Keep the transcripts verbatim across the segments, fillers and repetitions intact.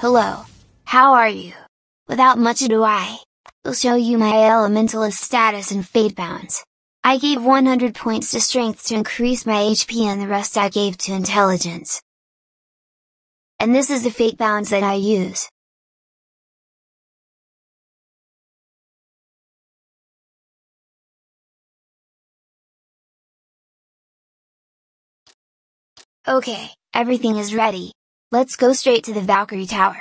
Hello. How are you? Without much ado I will show you my Elementalist status in Fate Bounds. I gave one hundred points to Strength to increase my H P and the rest I gave to Intelligence. And this is the Fate Bounds that I use. Okay, everything is ready. Let's go straight to the Valkyrie Tower.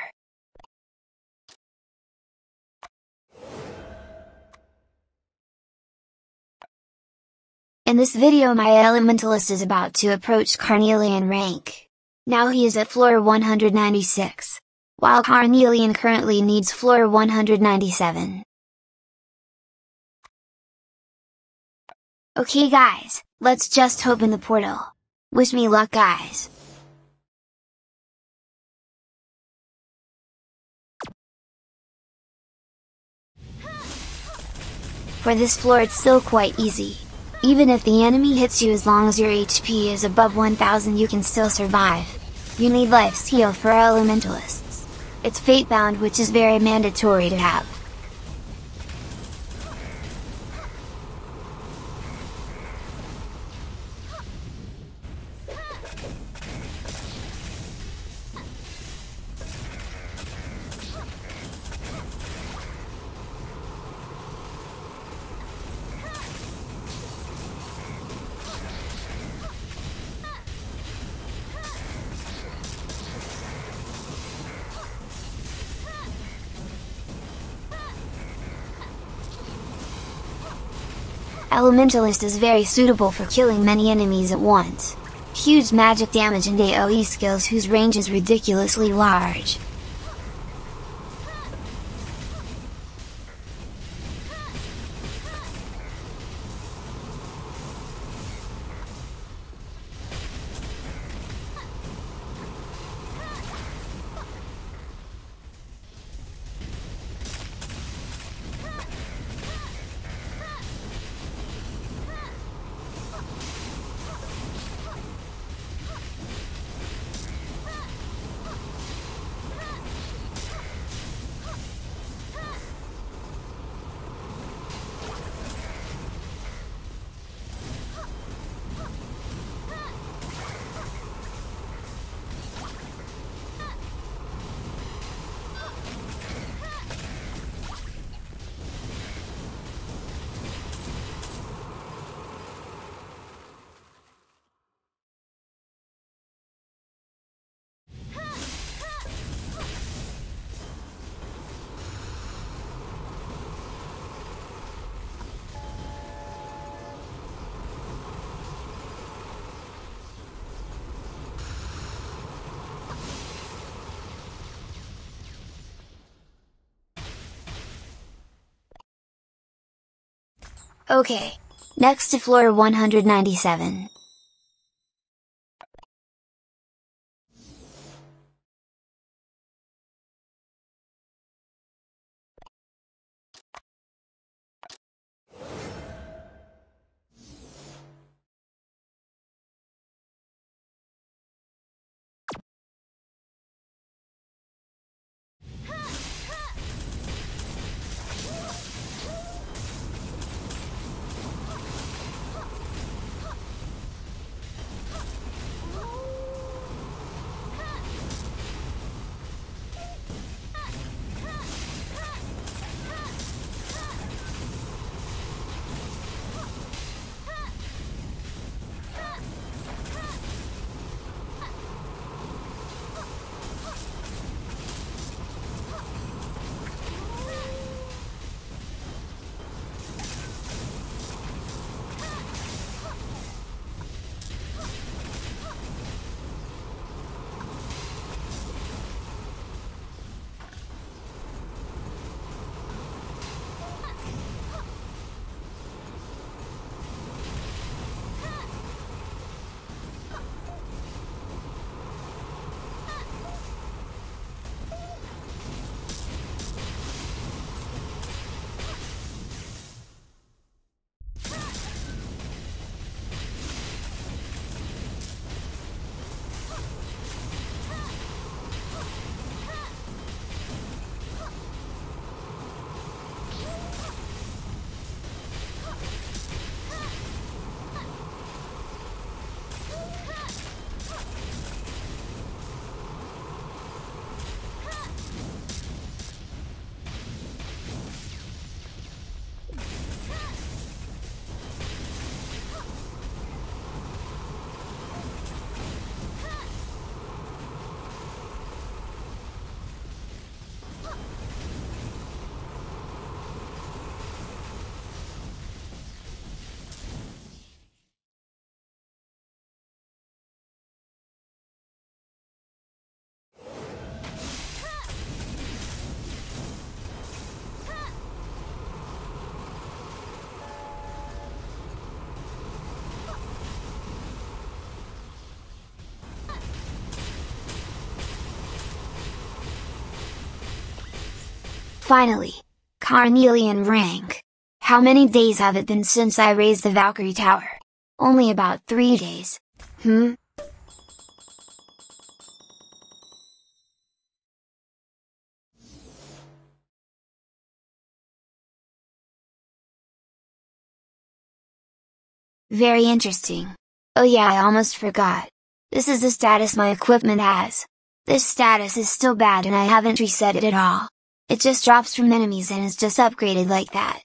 In this video my Elementalist is about to approach Carnelian rank. Now he is at floor one hundred ninety-six, while Carnelian currently needs floor one hundred ninety-seven. Okay guys, let's just open the portal. Wish me luck guys! For this floor it's still quite easy. Even if the enemy hits you, as long as your H P is above one thousand you can still survive. You need life steal for Elementalists. It's Fate Bound, which is very mandatory to have. Elementalist is very suitable for killing many enemies at once. Huge magic damage and A O E skills whose range is ridiculously large. Okay, next to floor one hundred ninety-seven. Finally, Carnelian rank. How many days have it been since I raised the Valkyrie Tower? Only about three days. Hmm? Very interesting. Oh yeah, I almost forgot. This is the status my equipment has. This status is still bad and I haven't reset it at all. It just drops from enemies and is just upgraded like that.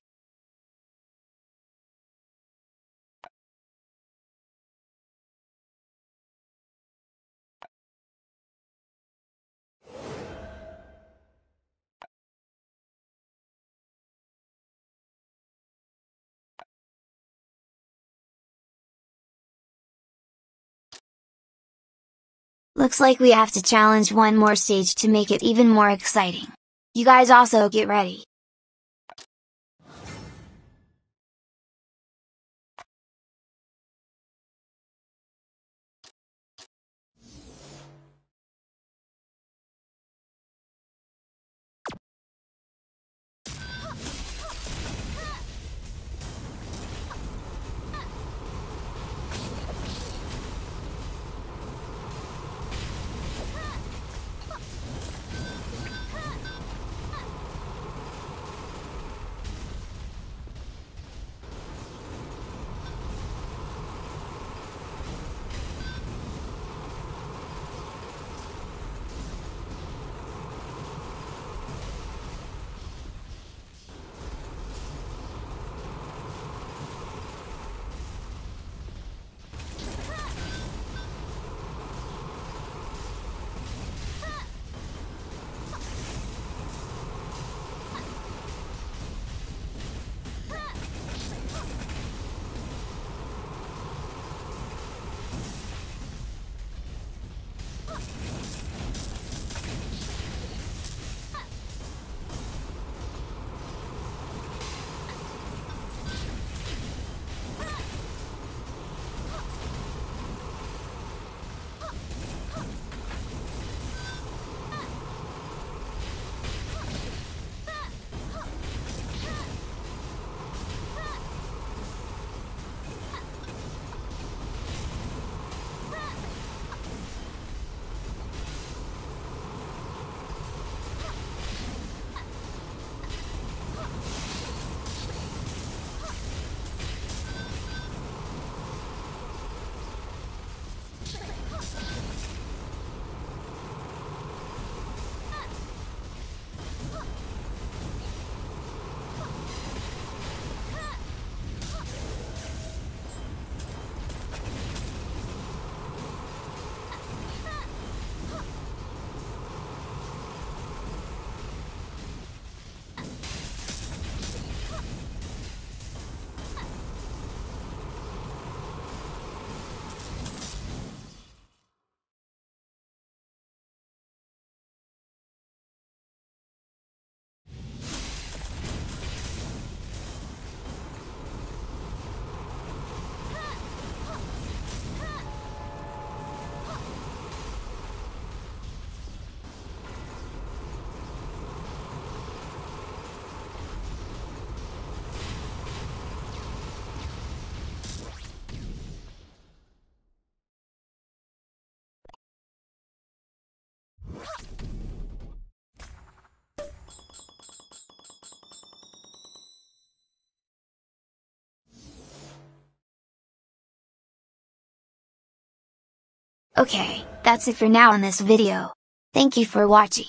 Looks like we have to challenge one more stage to make it even more exciting. You guys also get ready. Okay, that's it for now on this video. Thank you for watching.